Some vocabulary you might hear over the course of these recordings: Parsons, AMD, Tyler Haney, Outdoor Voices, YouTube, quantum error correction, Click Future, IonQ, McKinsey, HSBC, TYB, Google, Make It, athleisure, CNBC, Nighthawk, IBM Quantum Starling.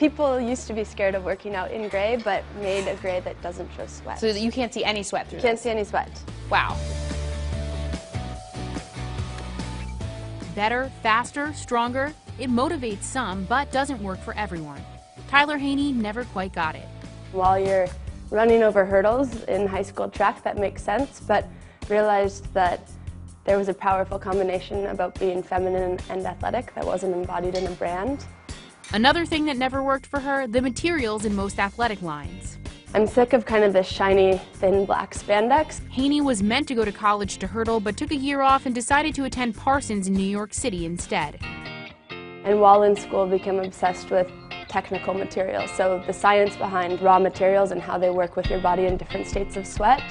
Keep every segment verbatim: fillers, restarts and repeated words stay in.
People used to be scared of working out in gray, but made a gray that doesn't show sweat. So that you can't see any sweat through. Can't those. see any sweat. Wow. Better, faster, stronger. It motivates some, but doesn't work for everyone. Tyler Haney never quite got it. While you're running over hurdles in high school track, that makes sense, but realized that there was a powerful combination about being feminine and athletic that wasn't embodied in a brand. Another thing that never worked for her, the materials in most athletic lines. I'm sick of kind of this shiny, thin black spandex. Haney was meant to go to college to hurdle, but took a year off and decided to attend Parsons in New York City instead. And while in school, became obsessed with technical materials, so the science behind raw materials and how they work with your body in different states of sweat.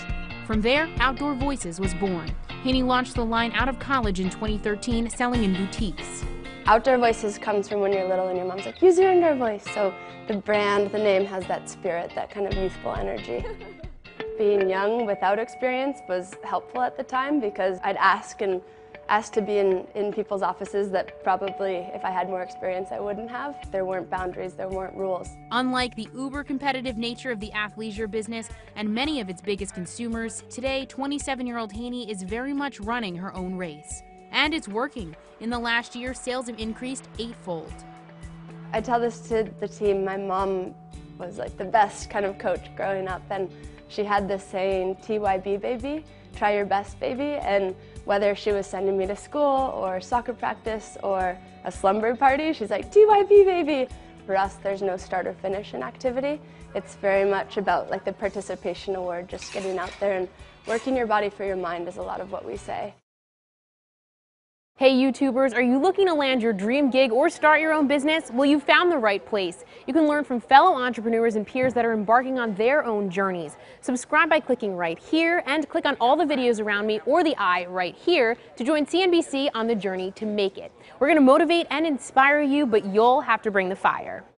From there, Outdoor Voices was born. Haney launched the line out of college in twenty thirteen, selling in boutiques. Outdoor Voices comes from when you're little and your mom's like, use your indoor voice. So the brand, the name has that spirit, that kind of youthful energy. Being young without experience was helpful at the time because I'd ask and asked to be in, in people's offices that probably, if I had more experience, I wouldn't have. There weren't boundaries, there weren't rules. Unlike the uber-competitive nature of the athleisure business and many of its biggest consumers, today twenty-seven-year-old Haney is very much running her own race. And it's working. In the last year, sales have increased eightfold. I tell this to the team. My mom was like the best kind of coach growing up, and she had this saying, T Y B, baby, try your best, baby. And whether she was sending me to school or soccer practice or a slumber party, she's like, T Y B, baby. For us, there's no start or finish in activity. It's very much about like the participation award, just getting out there and working your body for your mind is a lot of what we say. Hey YouTubers, are you looking to land your dream gig or start your own business? Well, you found the right place. You can learn from fellow entrepreneurs and peers that are embarking on their own journeys. Subscribe by clicking right here and click on all the videos around me or the eye right here to join C N B C on the journey to make it. We're going to motivate and inspire you, but you'll have to bring the fire.